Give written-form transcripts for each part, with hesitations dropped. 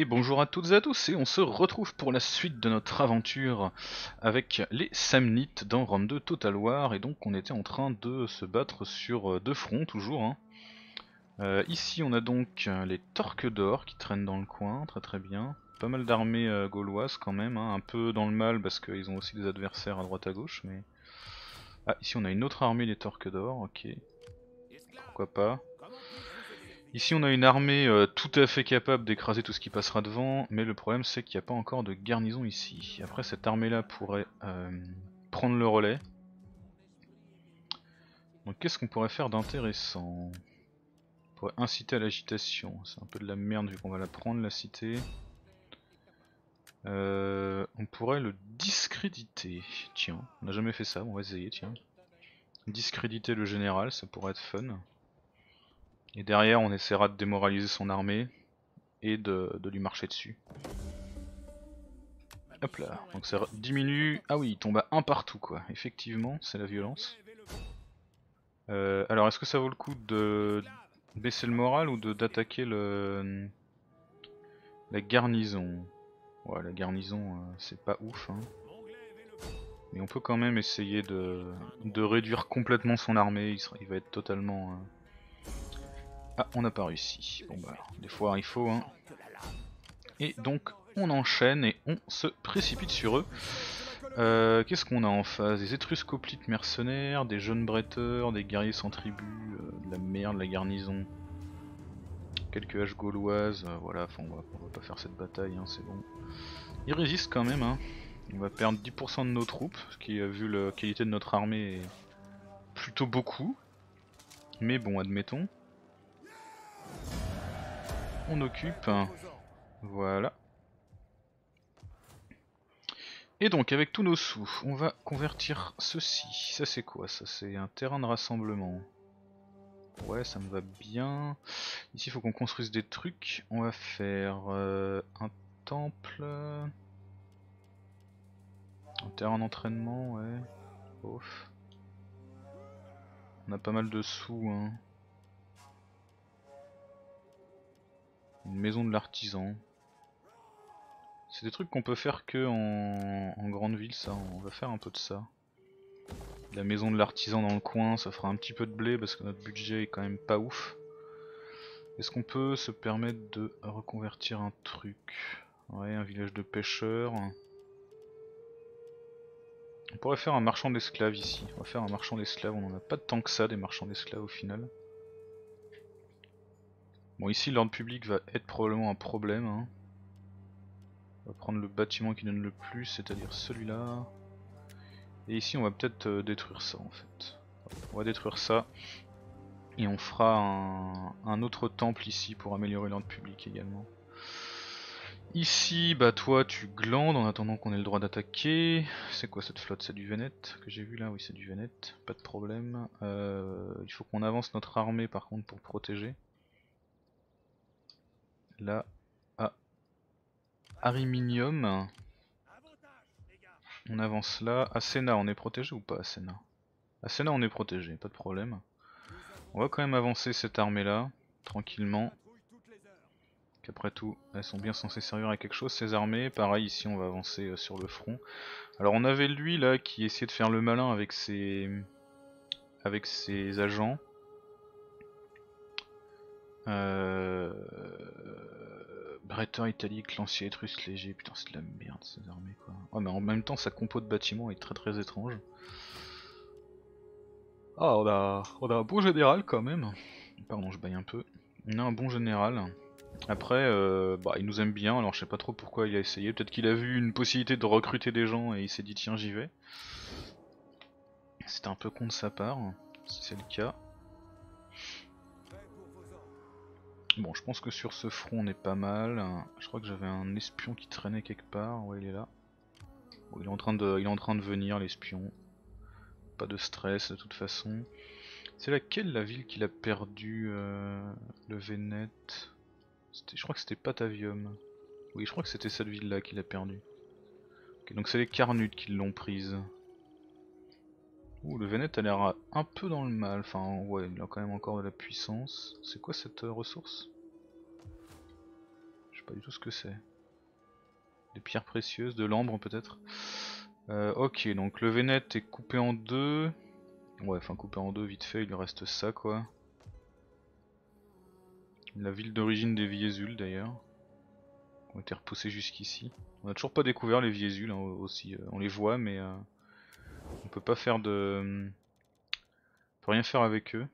Et bonjour à toutes et à tous, et on se retrouve pour la suite de notre aventure avec les Samnites dans Rome 2 Total War. Et donc on était en train de se battre sur deux fronts toujours, hein. Ici on a donc les Torques d'Or qui traînent dans le coin, très bien. Pas mal d'armées gauloises quand même, hein, un peu dans le mal parce qu'ils ont aussi des adversaires à droite à gauche. Mais ah, ici on a une autre armée des Torques d'Or, ok. Pourquoi pas. Ici on a une armée tout à fait capable d'écraser tout ce qui passera devant, mais le problème c'est qu'il n'y a pas encore de garnison ici. Après cette armée là pourrait prendre le relais. Donc qu'est-ce qu'on pourrait faire d'intéressant? On pourrait inciter à l'agitation, c'est un peu de la merde vu qu'on va la prendre la cité. On pourrait le discréditer, tiens, on n'a jamais fait ça, on va essayer, tiens. Discréditer le général, ça pourrait être fun. Et derrière on essaiera de démoraliser son armée et de lui marcher dessus. Hop là, donc ça diminue... Ah oui, il tombe à 1 partout quoi, effectivement, c'est la violence. Alors est-ce que ça vaut le coup de baisser le moral ou d'attaquer la garnison? Ouais, la garnison c'est pas ouf, hein. Mais on peut quand même essayer de réduire complètement son armée, il va être totalement... Ah, on n'a pas réussi. Bon bah, des fois il faut, hein. Et donc, on enchaîne et on se précipite sur eux. Qu'est-ce qu'on a en face? Des Étruscoplites mercenaires, des jeunes bretteurs, des guerriers sans tribu, de la merde, de la garnison. Quelques haches gauloises, voilà, enfin on va pas faire cette bataille, hein, c'est bon. Ils résistent quand même, hein. On va perdre 10% de nos troupes, ce qui, vu la qualité de notre armée, est plutôt beaucoup. Mais bon, admettons. On occupe, voilà. Et donc avec tous nos sous, on va convertir ceci. Ça c'est quoi? Ça c'est un terrain de rassemblement. Ouais, ça me va bien. Ici il faut qu'on construise des trucs. On va faire un temple. Un terrain d'entraînement, ouais. Ouf. On a pas mal de sous, hein. Une maison de l'artisan. C'est des trucs qu'on peut faire que en grande ville, ça. On va faire un peu de ça. La maison de l'artisan dans le coin, ça fera un petit peu de blé parce que notre budget est quand même pas ouf. Est-ce qu'on peut se permettre de reconvertir un truc? Ouais, un village de pêcheurs. On pourrait faire un marchand d'esclaves ici. On va faire un marchand d'esclaves, on en a pas tant que ça des marchands d'esclaves au final. Bon, ici l'ordre public va être probablement un problème, hein. On va prendre le bâtiment qui donne le plus, c'est-à-dire celui-là. Et ici on va peut-être détruire ça en fait. On va détruire ça. Et on fera un autre temple ici pour améliorer l'ordre public également. Ici, bah toi tu glandes en attendant qu'on ait le droit d'attaquer. C'est quoi cette flotte? C'est du Vénète que j'ai vu là? Oui, c'est du Vénète, pas de problème. Il faut qu'on avance notre armée par contre pour protéger. Là, à Ariminium, on avance là. À Sénat, on est protégé ou pas à Sénat? À Sénat, on est protégé, pas de problème. On va quand même avancer cette armée là, tranquillement. Qu'après tout, elles sont bien censées servir à quelque chose ces armées. Pareil, ici on va avancer sur le front. Alors on avait lui là qui essayait de faire le malin avec ses agents. Breton, italique, lancier, étrusque, léger, putain c'est de la merde ces armées quoi. Oh mais en même temps sa compo de bâtiment est très étrange. Ah on a un bon général quand même. Pardon je baille un peu. On a un bon général. Après bah il nous aime bien alors je sais pas trop pourquoi il a essayé. Peut-être qu'il a vu une possibilité de recruter des gens et il s'est dit tiens j'y vais. C'était un peu con de sa part, si c'est le cas. Bon, je pense que sur ce front on est pas mal. Je crois que j'avais un espion qui traînait quelque part. Ouais, il est là. Bon, il est en train de venir, l'espion. Pas de stress de toute façon. C'est laquelle la ville qu'il a perdu le Vénète? Je crois que c'était Patavium. Oui, je crois que c'était cette ville-là qu'il a perdue. Okay, donc c'est les Carnutes qui l'ont prise. Ouh, le Vénète a l'air un peu dans le mal, enfin ouais, il a quand même encore de la puissance. C'est quoi cette ressource? Je sais pas du tout ce que c'est. Des pierres précieuses, de l'ambre peut-être. Ok, donc le Vénète est coupé en deux. Ouais, enfin coupé en deux vite fait, il lui reste ça quoi. La ville d'origine des Viezules d'ailleurs. Ont été repoussés jusqu'ici. On n'a toujours pas découvert les Viezules hein, aussi. On les voit mais on peut pas faire de... On peut rien faire avec eux.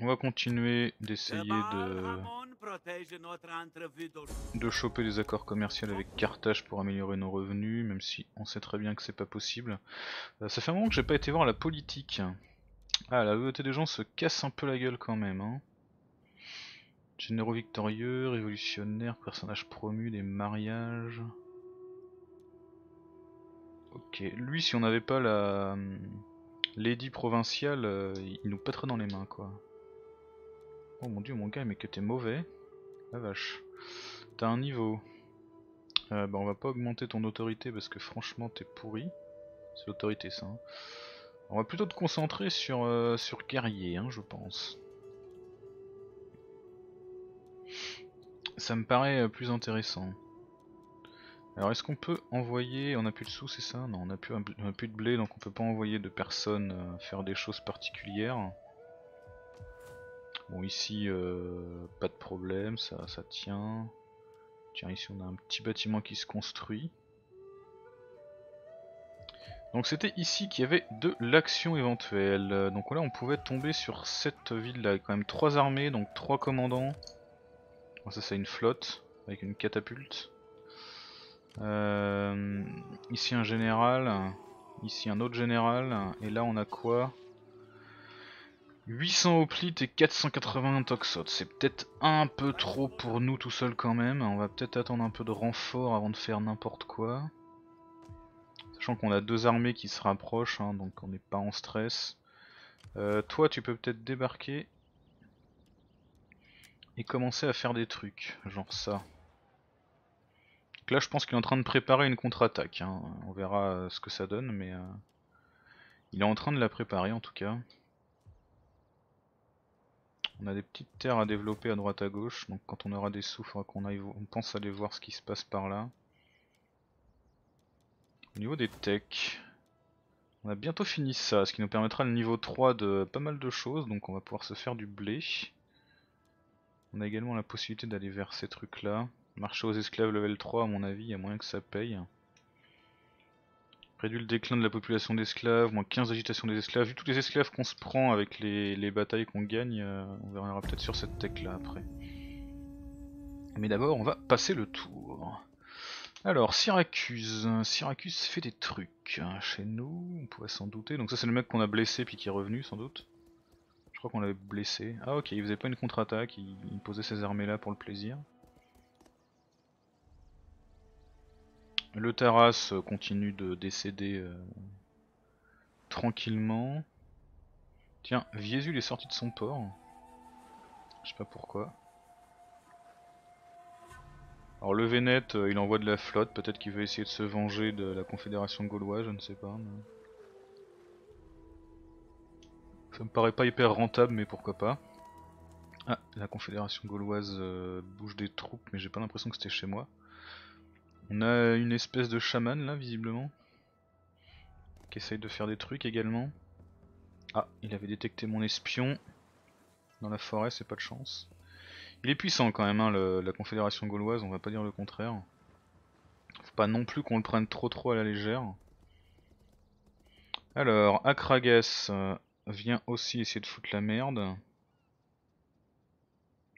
On va continuer d'essayer de choper des accords commerciaux avec Carthage pour améliorer nos revenus, même si on sait très bien que c'est pas possible. Ça fait un moment que j'ai pas été voir la politique. Ah, la volonté des gens se casse un peu la gueule quand même. Hein. Généraux victorieux, révolutionnaires, personnages promus, des mariages... Ok, lui si on n'avait pas la... l'édit provincial, il nous pèterait dans les mains quoi. Oh mon dieu mon gars mais que t'es mauvais. La vache. T'as un niveau. Bah on va pas augmenter ton autorité parce que franchement t'es pourri. C'est l'autorité ça. Hein. On va plutôt te concentrer sur, sur guerrier hein, je pense. Ça me paraît plus intéressant. Alors est-ce qu'on peut envoyer, on n'a plus de sous c'est ça? Non, on n'a plus de blé donc on peut pas envoyer de personnes faire des choses particulières. Bon ici pas de problème, ça tient. Tiens ici on a un petit bâtiment qui se construit. Donc c'était ici qu'il y avait de l'action éventuelle. Donc là on pouvait tomber sur cette ville là, quand même 3 armées, donc 3 commandants. Bon, ça c'est une flotte avec une catapulte. Ici un général, ici un autre général, et là on a quoi? 800 hoplites et 480 toxotes, c'est peut-être un peu trop pour nous tout seul quand même, on va peut-être attendre un peu de renfort avant de faire n'importe quoi. Sachant qu'on a 2 armées qui se rapprochent, hein, donc on n'est pas en stress. Toi tu peux peut-être débarquer et commencer à faire des trucs, genre ça. Donc là je pense qu'il est en train de préparer une contre-attaque, hein. On verra ce que ça donne mais il est en train de la préparer en tout cas. On a des petites terres à développer à droite à gauche, donc quand on aura des sous il faudra qu'on aille, on pense aller voir ce qui se passe par là. Au niveau des techs, on a bientôt fini ça, ce qui nous permettra le niveau 3 de pas mal de choses, donc on va pouvoir se faire du blé. On a également la possibilité d'aller vers ces trucs là. Marché aux esclaves level 3 à mon avis, il y a moyen que ça paye. Réduit le déclin de la population d'esclaves, moins 15 d'agitation des esclaves. Vu tous les esclaves qu'on se prend avec les batailles qu'on gagne, on verra peut-être sur cette tech là après. Mais d'abord on va passer le tour. Alors Syracuse, Syracuse fait des trucs hein, chez nous, on pourrait s'en douter. Donc ça c'est le mec qu'on a blessé puis qui est revenu sans doute. Je crois qu'on l'avait blessé. Ah ok, il faisait pas une contre-attaque, il posait ses armées là pour le plaisir. Le Taras continue de décéder tranquillement. Tiens, Viezules est sorti de son port. Je sais pas pourquoi. Alors le Vénète, il envoie de la flotte. Peut-être qu'il veut essayer de se venger de la Confédération Gauloise, je ne sais pas. Mais... ça me paraît pas hyper rentable, mais pourquoi pas. Ah, la Confédération Gauloise bouge des troupes, mais j'ai pas l'impression que c'était chez moi. On a une espèce de chaman là visiblement qui essaye de faire des trucs également. Ah, il avait détecté mon espion dans la forêt, c'est pas de chance. Il est puissant quand même hein, la Confédération Gauloise, on va pas dire le contraire. Faut pas non plus qu'on le prenne trop à la légère. Alors, Akragas vient aussi essayer de foutre la merde.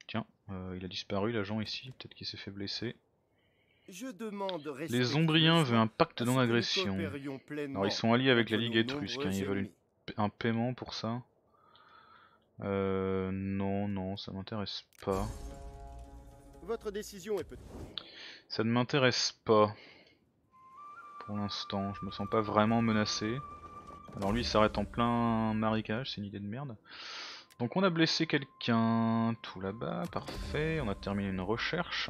Tiens, il a disparu l'agent ici, peut-être qu'il s'est fait blesser. Les Ombriens veulent un pacte de non-agression. Alors ils sont alliés avec la Ligue Étrusque, hein, ils veulent un paiement pour ça. Non, ça m'intéresse pas. Votre décision est peut-être... ça ne m'intéresse pas. Pour l'instant, je me sens pas vraiment menacé. Alors lui il s'arrête en plein marécage, c'est une idée de merde. Donc on a blessé quelqu'un tout là-bas, parfait, on a terminé une recherche.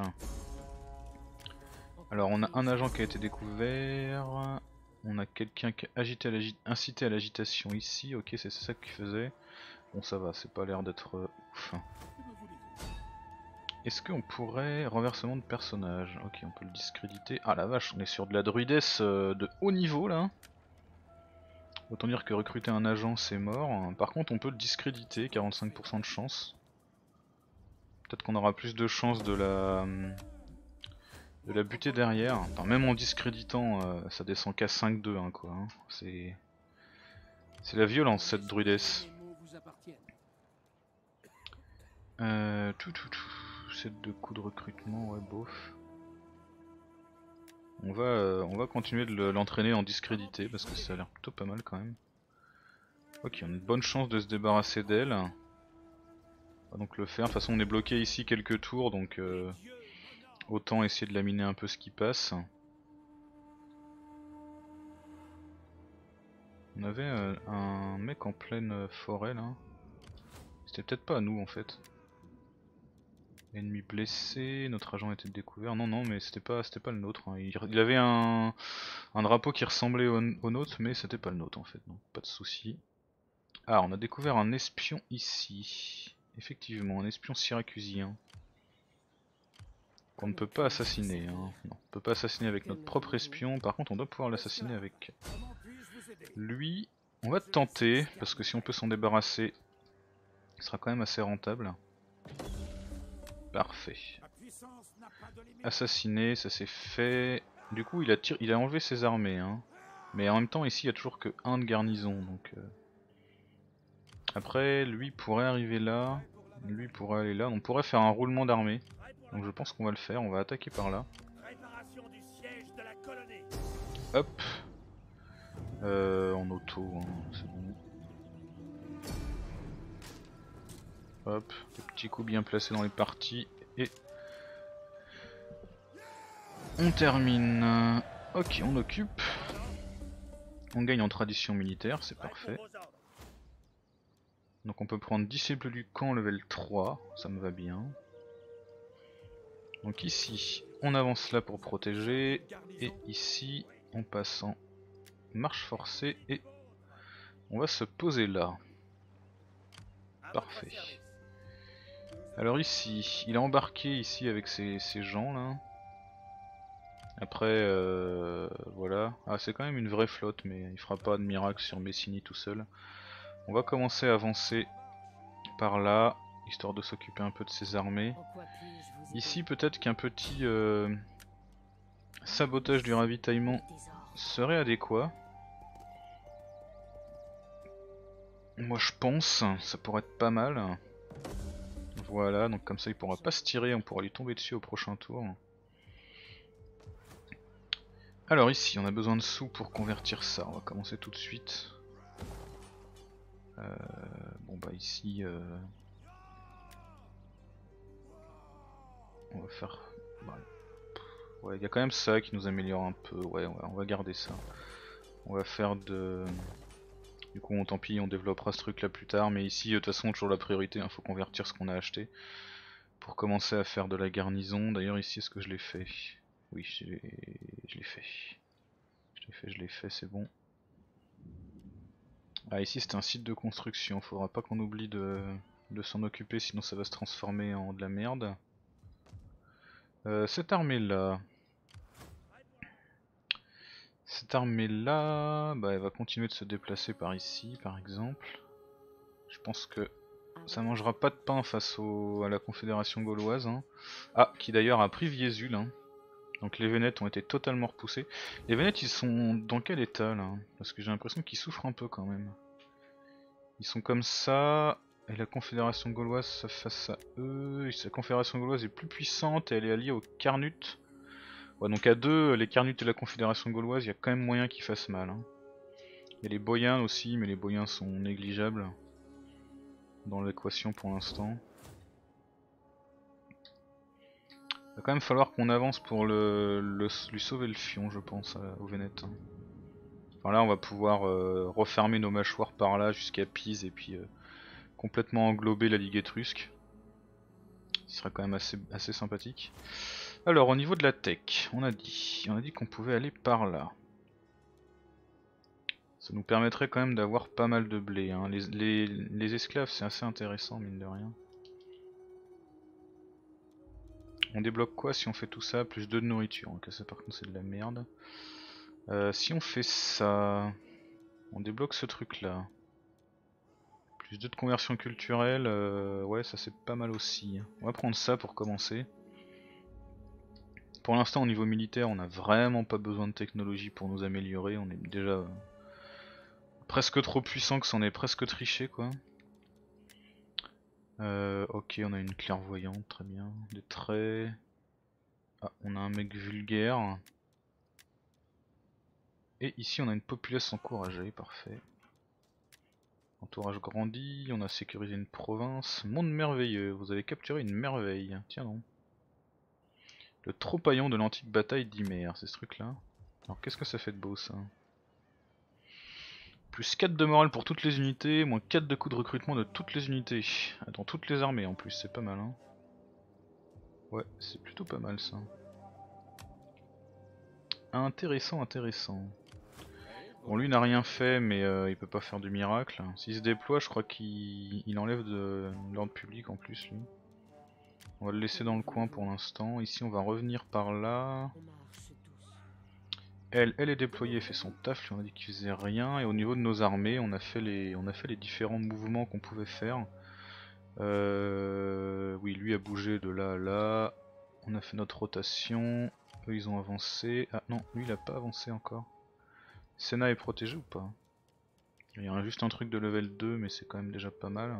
Alors on a un agent qui a été découvert, on a quelqu'un qui a incité à l'agitation ici, ok c'est ça qu'il faisait. Bon ça va, c'est pas l'air d'être ouf. Est-ce qu'on pourrait... renversement de personnage. Ok, on peut le discréditer. Ah la vache, on est sur de la druidesse de haut niveau là. Autant dire que recruter un agent c'est mort. Par contre on peut le discréditer, 45% de chance. Peut-être qu'on aura plus de chance de la buter derrière. Enfin, même en discréditant ça descend qu'à 5-2 hein, quoi. Hein. C'est la violence cette druidesse. C'est 2 coups de recrutement, ouais bof. On va continuer de l'entraîner en discrédité parce que ça a l'air plutôt pas mal quand même. Ok, on a une bonne chance de se débarrasser d'elle. On va donc le faire, de toute façon on est bloqué ici quelques tours donc autant essayer de laminer un peu ce qui passe. On avait un mec en pleine forêt là. C'était peut-être pas à nous en fait. Ennemi blessé, notre agent était découvert. Non non mais c'était pas le nôtre hein. Il avait un drapeau qui ressemblait au nôtre mais c'était pas le nôtre en fait, donc pas de souci. Ah on a découvert un espion ici. Effectivement un espion syracusien. Qu'on ne peut pas assassiner hein. Non, on peut pas assassiner avec notre propre espion, par contre on doit pouvoir l'assassiner avec lui. On va tenter parce que si on peut s'en débarrasser il sera quand même assez rentable. Parfait. Assassiné, ça c'est fait. Du coup il a enlevé ses armées hein. Mais en même temps ici il n'y a toujours que 1 de garnison donc après lui pourrait arriver là. Lui pourrait aller là. On pourrait faire un roulement d'armée. Donc je pense qu'on va le faire, on va attaquer par là. Hop en auto hein. C'est bon. Hop, des petits coups bien placés dans les parties et on termine. Ok, on occupe. On gagne en tradition militaire, c'est parfait. Donc on peut prendre disciple du camp level 3, ça me va bien. Donc ici, on avance là pour protéger et ici, on passe en marche forcée et on va se poser là. Parfait. Alors ici, il a embarqué ici avec ses gens là. Après, voilà. Ah c'est quand même une vraie flotte mais il fera pas de miracle sur Messini tout seul. On va commencer à avancer par là, histoire de s'occuper un peu de ses armées. Ici peut-être qu'un petit sabotage du ravitaillement serait adéquat. Moi je pense, ça pourrait être pas mal. Voilà, donc comme ça il pourra pas se tirer, on pourra lui tomber dessus au prochain tour. Alors ici, on a besoin de sous pour convertir ça, on va commencer tout de suite. Bon bah ici... on va faire... Ouais, il y a quand même ça qui nous améliore un peu, ouais on va garder ça. On va faire de... Du coup, tant pis, on développera ce truc là plus tard, mais ici de toute façon toujours la priorité, hein, faut convertir ce qu'on a acheté pour commencer à faire de la garnison. D'ailleurs ici est-ce que je l'ai fait? Oui, je l'ai fait, c'est bon. Ah ici c'était un site de construction, faudra pas qu'on oublie de s'en occuper sinon ça va se transformer en de la merde. Cette armée là, bah, elle va continuer de se déplacer par ici par exemple. Je pense que ça mangera pas de pain face à la Confédération Gauloise. Hein. Ah, qui d'ailleurs a pris Viezules. Hein. Donc les Vénètes ont été totalement repoussés. Les Vénètes ils sont dans quel état là? Parce que j'ai l'impression qu'ils souffrent un peu quand même. Ils sont comme ça, et la Confédération Gauloise face à eux. La Confédération Gauloise est plus puissante et elle est alliée aux Carnutes. Ouais, donc à deux, les Carnutes et la Confédération Gauloise, il y a quand même moyen qu'ils fassent mal. Hein. Il y a les Boyens aussi, mais les Boyens sont négligeables dans l'équation pour l'instant. Il va quand même falloir qu'on avance pour lui sauver le fion, je pense, aux Vénètes. Hein. Enfin là, on va pouvoir refermer nos mâchoires par là jusqu'à Pise et puis complètement englober la Ligue Étrusque. Ce sera quand même assez sympathique. Alors au niveau de la tech, on a dit qu'on pouvait aller par là. Ça nous permettrait quand même d'avoir pas mal de blé. Hein. Les esclaves c'est assez intéressant mine de rien. On débloque quoi si on fait tout ça? Plus 2 de nourriture, ok, ça par contre c'est de la merde. Si on fait ça, on débloque ce truc là. Plus 2 de conversion culturelle, ouais ça c'est pas mal aussi. On va prendre ça pour commencer. Pour l'instant au niveau militaire on a vraiment pas besoin de technologie pour nous améliorer, on est déjà presque trop puissant que c'en est presque triché quoi. Ok, on a une clairvoyante, très bien. Des traits. Ah, on a un mec vulgaire. Et ici, on a une populace encouragée, parfait. Entourage grandi, on a sécurisé une province. Monde merveilleux, vous avez capturé une merveille. Tiens, non. Le tropaillon de l'antique bataille d'Himère, c'est ce truc-là. Alors, qu'est-ce que ça fait de beau, ça? Plus 4 de morale pour toutes les unités, moins 4 de coût de recrutement de toutes les unités. Dans toutes les armées en plus, c'est pas mal hein. Ouais, c'est plutôt pas mal ça. Intéressant, intéressant. Bon lui n'a rien fait mais il peut pas faire du miracle. S'il se déploie je crois qu'il enlève de l'ordre public en plus lui. On va le laisser dans le coin pour l'instant. Ici on va revenir par là. Elle est déployée, fait son taf, lui on a dit qu'il faisait rien, et au niveau de nos armées, on a fait les différents mouvements qu'on pouvait faire. Oui, lui a bougé de là à là, on a fait notre rotation, eux ils ont avancé, ah non, lui il a pas avancé encore. Sénat est protégé ou pas? Il y a juste un truc de level 2, mais c'est quand même déjà pas mal.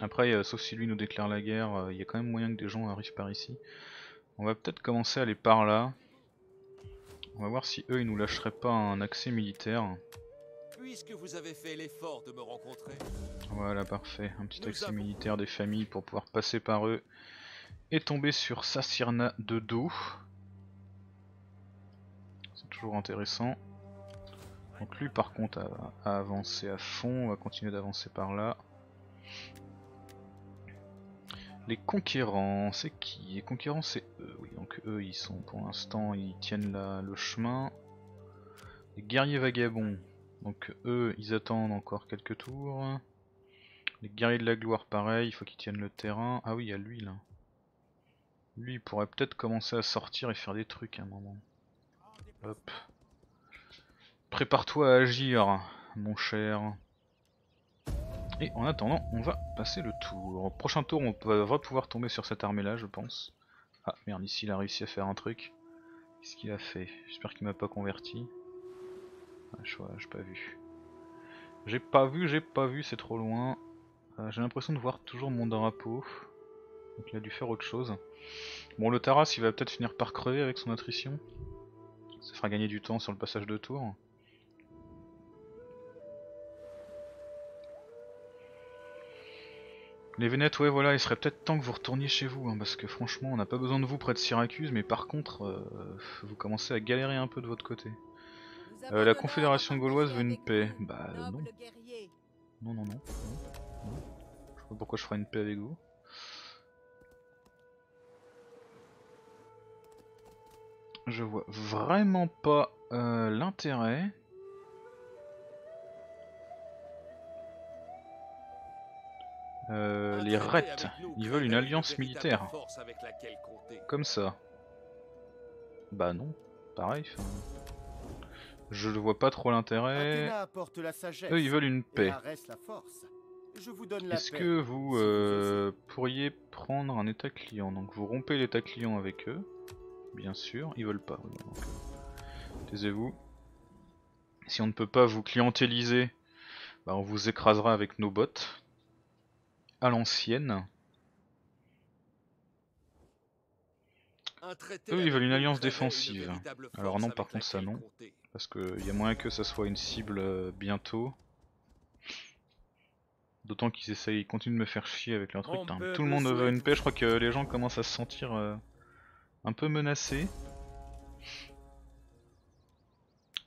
Après, sauf si lui nous déclare la guerre, il y a quand même moyen que des gens arrivent par ici. On va peut-être commencer à aller par là. On va voir si eux ils nous lâcheraient pas un accès militaire. Puisque vous avez fait l'effort de me rencontrer. Voilà parfait, un petit accès militaire des familles pour pouvoir passer par eux et tomber sur Sassirna de dos. C'est toujours intéressant. Donc lui par contre a avancé à fond, on va continuer d'avancer par là. Les conquérants, c'est qui? Les conquérants, c'est eux. Oui, donc eux, ils sont pour l'instant, ils tiennent le chemin. Les guerriers vagabonds, donc eux, ils attendent encore quelques tours. Les guerriers de la gloire, pareil, il faut qu'ils tiennent le terrain. Ah oui, il y a lui là. Lui, il pourrait peut-être commencer à sortir et faire des trucs à un moment. Hop. Prépare-toi à agir, mon cher. Et en attendant, on va passer le tour. Au prochain tour, on va pouvoir tomber sur cette armée-là, je pense. Ah merde, ici il a réussi à faire un truc. Qu'est-ce qu'il a fait? J'espère qu'il m'a pas converti. Ah, j'ai pas vu. J'ai pas vu, c'est trop loin. J'ai l'impression de voir toujours mon drapeau. Donc il a dû faire autre chose. Bon, le Taras, il va peut-être finir par crever avec son attrition. Ça fera gagner du temps sur le passage de tour. Les Vénètes, ouais voilà, il serait peut-être temps que vous retourniez chez vous, hein, parce que franchement on n'a pas besoin de vous près de Syracuse, mais par contre, vous commencez à galérer un peu de votre côté. La Confédération Gauloise veut une paix. Bah non. Non. Je sais pas pourquoi je ferais une paix avec vous. Je vois vraiment pas l'intérêt. Les Reptes, ils veulent une alliance militaire. Comme ça. Bah non, pareil. Fin... Je ne vois pas trop l'intérêt. Eux, ils veulent une paix. Est-ce que vous pourriez prendre un état client? Donc vous rompez l'état client avec eux. Bien sûr, ils veulent pas. Taisez-vous. Si on ne peut pas vous clientéliser, bah on vous écrasera avec nos bottes. À l'ancienne. Eux ils veulent une alliance défensive. Alors non par contre ça non. Parce qu'il y a moyen que ça soit une cible bientôt. D'autant qu'ils essayent, ils continuent de me faire chier avec leur truc. Tout le monde veut une paix, je crois que les gens commencent à se sentir un peu menacés.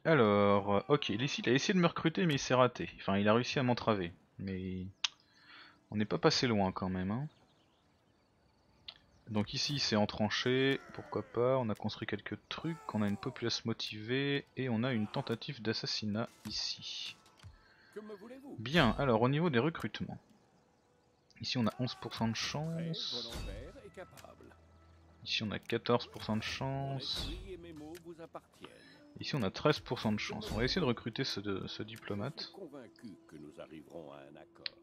Alors, ok, il a essayé de me recruter mais il s'est raté. Enfin il a réussi à m'entraver. Mais... on n'est pas passé loin quand même. Hein. Donc ici c'est entranché, pourquoi pas, on a construit quelques trucs, on a une populace motivée et on a une tentative d'assassinat ici. Bien, alors au niveau des recrutements. Ici on a 11% de chance, capable. Ici on a 14% de chance. Ici on a 13% de chance. On va essayer de recruter ce diplomate.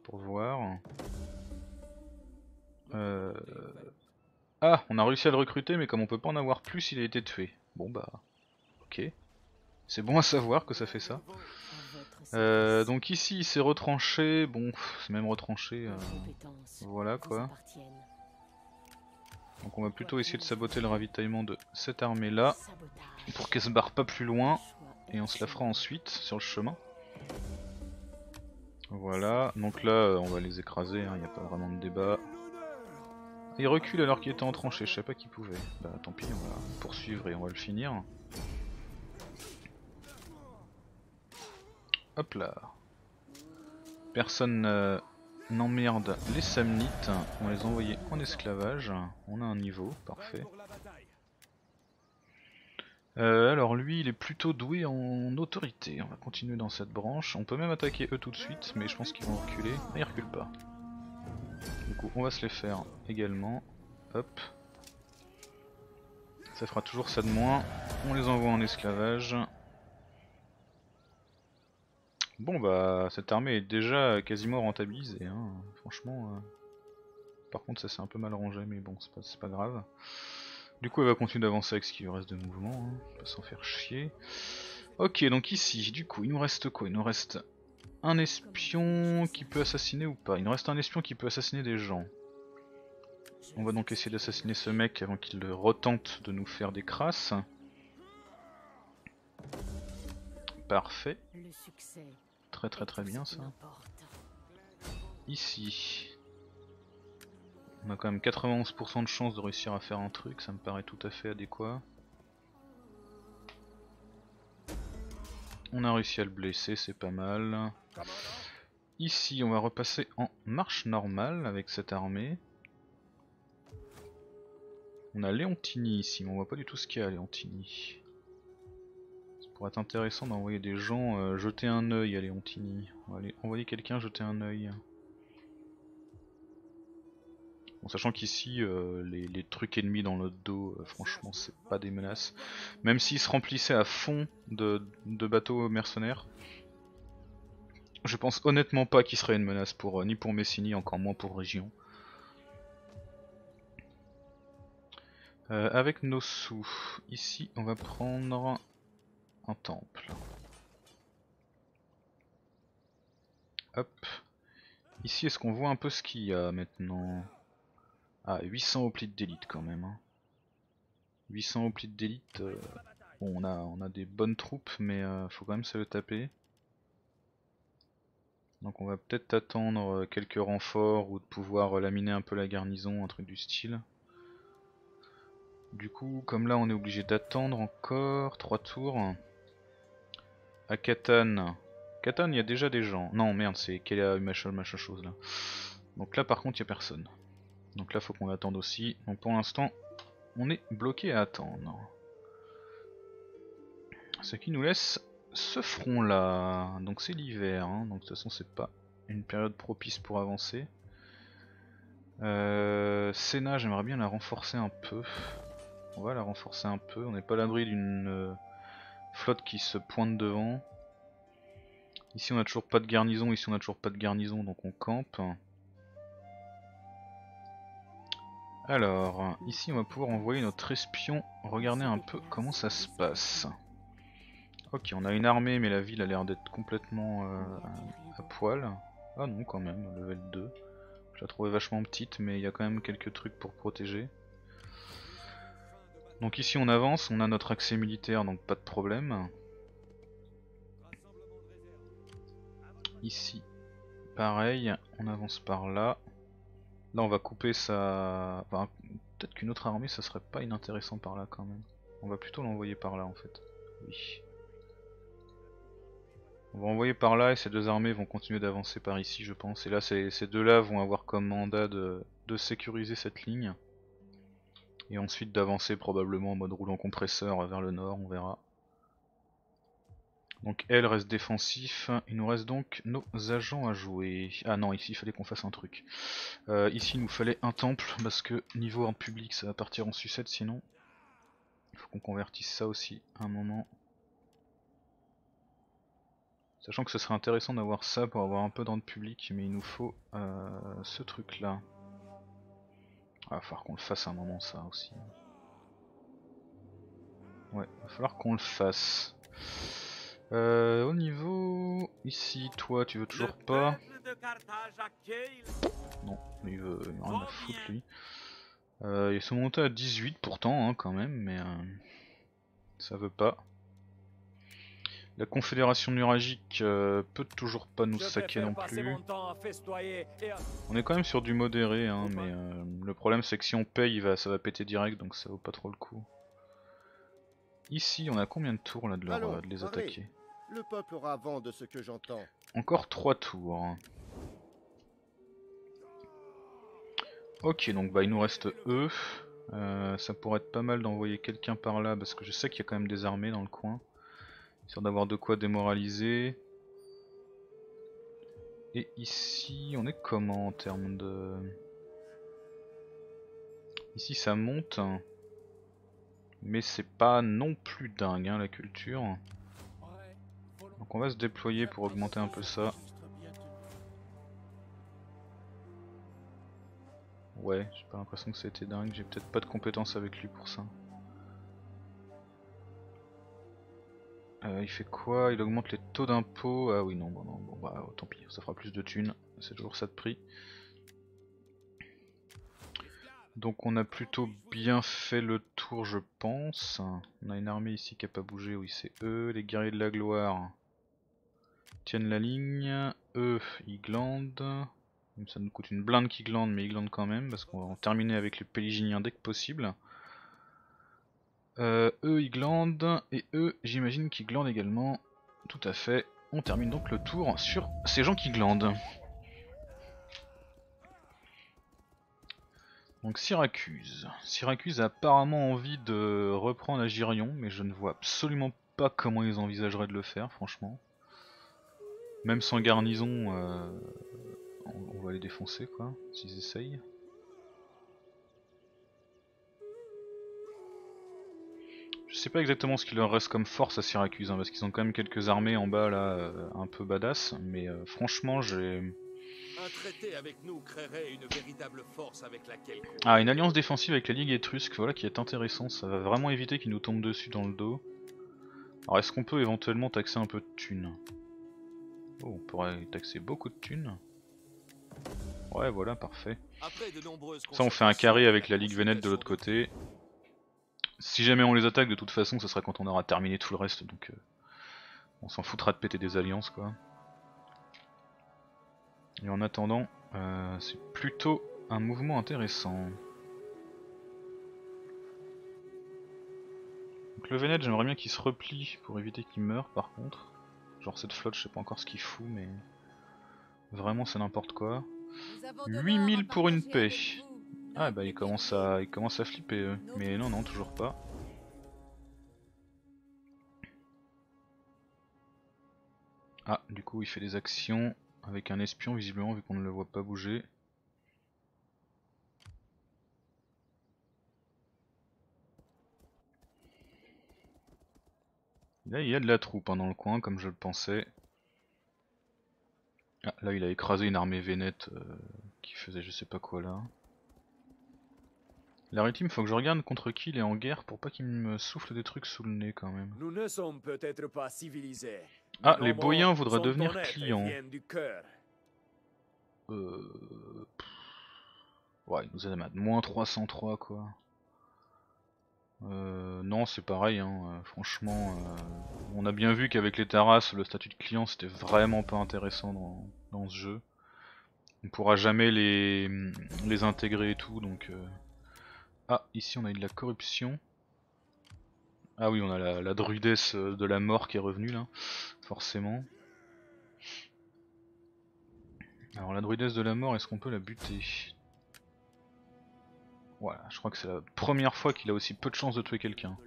Pour voir. Ah, on a réussi à le recruter, mais comme on peut pas en avoir plus, il a été tué. Bon bah, ok. C'est bon à savoir que ça fait ça. Donc ici il s'est retranché. Bon, c'est même retranché. Voilà quoi. Donc on va plutôt essayer de saboter le ravitaillement de cette armée là, pour qu'elle se barre pas plus loin, et on se la fera ensuite sur le chemin. Voilà, donc là on va les écraser, hein, y a pas vraiment de débat. Il recule alors qu'il était en tranchée, je sais pas qui pouvait. Bah tant pis, on va poursuivre et on va le finir. Hop là. Personne... n'emmerde les Samnites, on les envoyait en esclavage, on a un niveau, parfait. Alors lui il est plutôt doué en autorité, on va continuer dans cette branche, on peut même attaquer eux tout de suite, mais je pense qu'ils vont reculer, ah, ils reculent pas. Du coup on va se les faire également, hop. Ça fera toujours ça de moins, on les envoie en esclavage. Bon bah cette armée est déjà quasiment rentabilisée, hein. Franchement. Par contre ça c'est un peu mal rangé, mais bon c'est pas grave. Du coup elle va continuer d'avancer avec ce qui lui reste de mouvement, hein. Pas s'en faire chier. Ok, donc ici du coup il nous reste quoi? Il nous reste un espion qui peut assassiner ou pas. Il nous reste un espion qui peut assassiner des gens. On va donc essayer d'assassiner ce mec avant qu'il retente de nous faire des crasses. Parfait. Très très très bien ça. Ici, on a quand même 91% de chance de réussir à faire un truc, ça me paraît tout à fait adéquat. On a réussi à le blesser, c'est pas mal. Ici, on va repasser en marche normale avec cette armée. On a Léontini ici, mais on voit pas du tout ce qu'il y a à Léontini. Ça pourrait être intéressant d'envoyer des gens jeter un œil à Léontini. On va aller envoyer quelqu'un jeter un œil. Bon, sachant qu'ici les trucs ennemis dans notre dos, franchement c'est pas des menaces. Même s'ils se remplissaient à fond de bateaux mercenaires, je pense honnêtement pas qu'ils seraient une menace pour ni pour Messini, encore moins pour Région. Avec nos sous, ici on va prendre... un temple. Hop. Ici, est-ce qu'on voit un peu ce qu'il y a maintenant? Ah, 800 hoplites d'élite quand même. Hein. 800 hoplites d'élite. Bon, on a des bonnes troupes, mais faut quand même se le taper. Donc on va peut-être attendre quelques renforts ou de pouvoir laminer un peu la garnison, un truc du style. Du coup, comme là on est obligé d'attendre encore 3 tours. À Catane. Catane, il y a déjà des gens. Non, merde, c'est qu'elle a une machin chose là. Donc là, par contre, il n'y a personne. Donc là, faut qu'on attende aussi. Donc pour l'instant, on est bloqué à attendre. Ce qui nous laisse ce front là. Donc c'est l'hiver, hein. Donc de toute façon, c'est pas une période propice pour avancer. Sénat, j'aimerais bien la renforcer un peu. On va la renforcer un peu. On n'est pas à l'abri d'une flotte qui se pointe devant. Ici on n'a toujours pas de garnison, ici on n'a toujours pas de garnison, donc on campe. Alors, ici on va pouvoir envoyer notre espion regarder un peu comment ça se passe. Ok, on a une armée, mais la ville a l'air d'être complètement à poil. Ah non, quand même, level 2. Je la trouvais vachement petite, mais il y a quand même quelques trucs pour protéger. Donc ici on avance, on a notre accès militaire, donc pas de problème. Ici, pareil, on avance par là. Là on va couper ça... Enfin, peut-être qu'une autre armée, ça serait pas inintéressant par là quand même. On va plutôt l'envoyer par là en fait. Oui. On va envoyer par là et ces deux armées vont continuer d'avancer par ici je pense. Et là ces deux là vont avoir comme mandat de sécuriser cette ligne. Et ensuite d'avancer probablement en mode roulant compresseur vers le nord, on verra. Donc elle reste défensif, il nous reste donc nos agents à jouer. Ah non, ici il fallait qu'on fasse un truc. Ici il nous fallait un temple, parce que niveau ordre public ça va partir en sucette sinon. Il faut qu'on convertisse ça aussi à un moment. Sachant que ce serait intéressant d'avoir ça pour avoir un peu d'ordre public, mais il nous faut ce truc là. Ah, va falloir qu'on le fasse à un moment ça aussi. Ouais, va falloir qu'on le fasse. Au niveau... Ici, toi tu veux toujours pas... Non, il veut rien à foutre lui. Ils sont montés à 18 pourtant hein, quand même, mais ça veut pas. La Confédération nuragique peut toujours pas nous saquer non plus. On est quand même sur du modéré, hein, mais le problème c'est que si on paye, ça va péter direct, donc ça vaut pas trop le coup. Ici, on a combien de tours là, de les attaquer? Le peuple aura vent de ce que j'entends. Encore 3 tours. Ok, donc bah, il nous reste eux. Ça pourrait être pas mal d'envoyer quelqu'un par là, parce que je sais qu'il y a quand même des armées dans le coin. Histoire d'avoir de quoi démoraliser. Et ici, on est comment en termes de... Ici ça monte, mais c'est pas non plus dingue hein, la culture. Donc on va se déployer pour augmenter un peu ça. Ouais, j'ai pas l'impression que c'était dingue, j'ai peut-être pas de compétences avec lui pour ça. Il fait quoi? Il augmente les taux d'impôt. Ah oui, non, bon, non, bon, bah tant pis, ça fera plus de thunes, c'est toujours ça de prix. Donc on a plutôt bien fait le tour, je pense. On a une armée ici qui n'a pas bougé, oui, c'est eux. Les guerriers de la gloire tiennent la ligne. Eux, ils glandent. Ça nous coûte une blinde qui glande, mais ils glandent quand même, parce qu'on va en terminer avec les Péliginiens dès que possible. Eux ils glandent, et eux j'imagine qu'ils glandent également, tout à fait. On termine donc le tour sur ces gens qui glandent. Donc Syracuse. Syracuse a apparemment envie de reprendre à Girion, mais je ne vois absolument pas comment ils envisageraient de le faire, franchement. Même sans garnison, on va les défoncer quoi, s'ils essayent. Je sais pas exactement ce qu'il leur reste comme force à Syracuse, hein, parce qu'ils ont quand même quelques armées en bas là, un peu badass, mais franchement j'ai... Ah, une alliance défensive avec la Ligue Étrusque, voilà qui est intéressant, ça va vraiment éviter qu'ils nous tombent dessus dans le dos. Alors est-ce qu'on peut éventuellement taxer un peu de thunes? Oh, on pourrait taxer beaucoup de thunes. Ouais voilà, parfait. Ça on fait un carré avec la Ligue Vénète de l'autre côté. Si jamais on les attaque, de toute façon, ce sera quand on aura terminé tout le reste, donc on s'en foutra de péter des alliances, quoi. Et en attendant, c'est plutôt un mouvement intéressant. Donc le Vénète, j'aimerais bien qu'il se replie pour éviter qu'il meure, par contre. Genre cette flotte, je sais pas encore ce qu'il fout, mais vraiment, c'est n'importe quoi. 8000 pour une paix. Ah bah ils commencent à flipper eux, mais non non toujours pas. Ah du coup il fait des actions avec un espion visiblement vu qu'on ne le voit pas bouger. Là il y a de la troupe hein, dans le coin comme je le pensais. Ah là il a écrasé une armée vénète qui faisait je sais pas quoi là. L'Aritimes, faut que je regarde contre qui il est en guerre pour pas qu'il me souffle des trucs sous le nez quand même. Nous ne sommes peut-être pas civilisés. Ah, les Boyens voudraient devenir clients. Ouais, ils nous aiment à moins 303 quoi. Non, c'est pareil, hein. Franchement, on a bien vu qu'avec les Taras, le statut de client c'était vraiment pas intéressant dans ce jeu. On pourra jamais les intégrer et tout donc. Ah, ici on a eu de la corruption. Ah oui, on a la druidesse de la mort qui est revenue là, forcément. Alors la druidesse de la mort, est-ce qu'on peut la buter? Voilà, je crois que c'est la première fois qu'il a aussi peu de chances de tuer quelqu'un.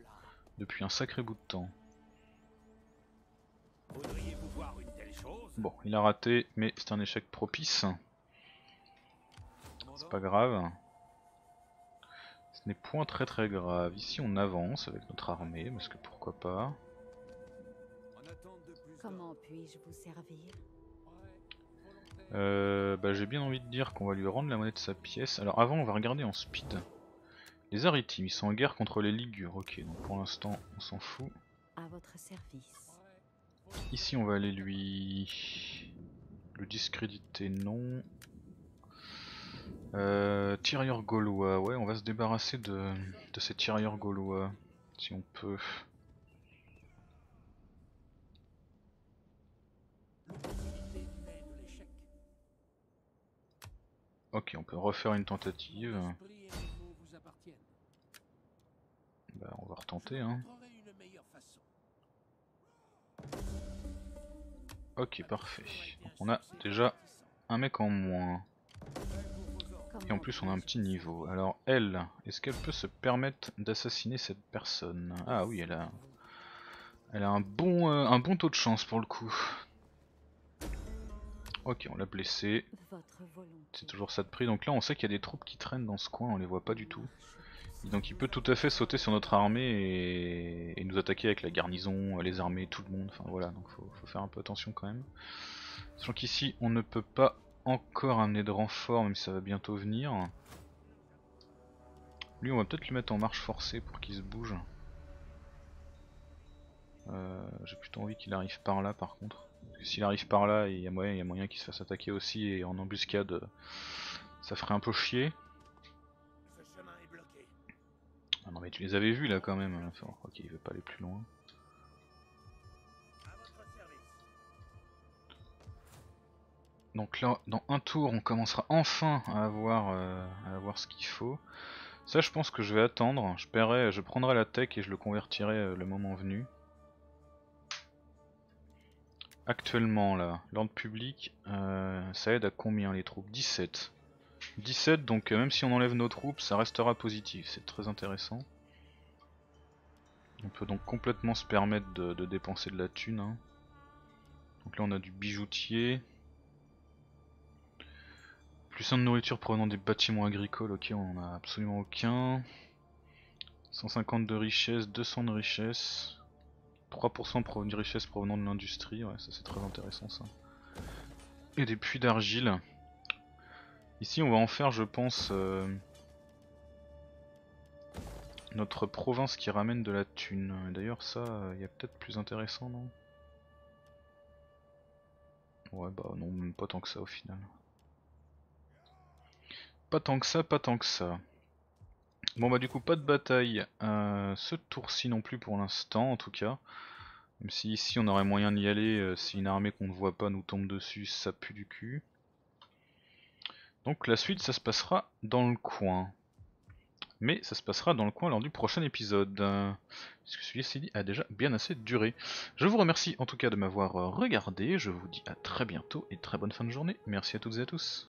Depuis un sacré bout de temps. Bon, il a raté, mais c'est un échec propice. C'est pas grave. Ce n'est point très grave. Ici on avance avec notre armée, parce que pourquoi pas. Comment puis-je vous servir ? J'ai bien envie de dire qu'on va lui rendre la monnaie de sa pièce. Alors avant on va regarder en speed. Les Aritimes, ils sont en guerre contre les Ligures. Ok, donc pour l'instant on s'en fout. À votre service. Ici on va aller lui... le discréditer, non. Tirailleurs gaulois, ouais on va se débarrasser de ces tirailleurs gaulois. Si on peut... Ok, on peut refaire une tentative. Bah, on va retenter, hein. Ok, parfait. Donc, on a déjà un mec en moins. Et en plus, on a un petit niveau. Alors, elle, est-ce qu'elle peut se permettre d'assassiner cette personne? Ah oui, elle a un bon taux de chance pour le coup. Ok, on l'a blessé. C'est toujours ça de prix. Donc là, on sait qu'il y a des troupes qui traînent dans ce coin, on les voit pas du tout. Et donc il peut tout à fait sauter sur notre armée et nous attaquer avec la garnison, les armées, tout le monde. Enfin voilà, donc faut faire un peu attention quand même. Sachant qu'ici, on ne peut pas encore amener de renfort, même si ça va bientôt venir. Lui, on va peut-être lui mettre en marche forcée pour qu'il se bouge. J'ai plutôt envie qu'il arrive par là par contre. S'il arrive par là, il y a moyen qu'il se fasse attaquer aussi, et en embuscade, ça ferait un peu chier. Ah non mais tu les avais vus là quand même, enfin, ok il veut pas aller plus loin. Donc là, dans un tour, on commencera enfin à avoir ce qu'il faut. Ça je pense que je vais attendre, je prendrai la tech et je le convertirai le moment venu. Actuellement là, l'ordre public, ça aide à combien les troupes? 17. 17, donc même si on enlève nos troupes, ça restera positif, c'est très intéressant. On peut donc complètement se permettre de dépenser de la thune, hein. Donc là on a du bijoutier. Plus 1 de nourriture provenant des bâtiments agricoles, ok on en a absolument aucun. 150 de richesse, 200 de richesse. 3% de richesse provenant de l'industrie, ouais ça c'est très intéressant ça. Et des puits d'argile. Ici on va en faire je pense notre province qui ramène de la thune. D'ailleurs ça, y a peut-être plus intéressant non? Ouais bah non, même pas tant que ça au final. Pas tant que ça. Bon bah du coup pas de bataille ce tour-ci non plus pour l'instant en tout cas. Même si ici on aurait moyen d'y aller si une armée qu'on ne voit pas nous tombe dessus, ça pue du cul. Donc la suite ça se passera dans le coin. Mais ça se passera dans le coin lors du prochain épisode. Parce que celui-ci a déjà bien assez duré. Je vous remercie en tout cas de m'avoir regardé, je vous dis à très bientôt et très bonne fin de journée. Merci à toutes et à tous.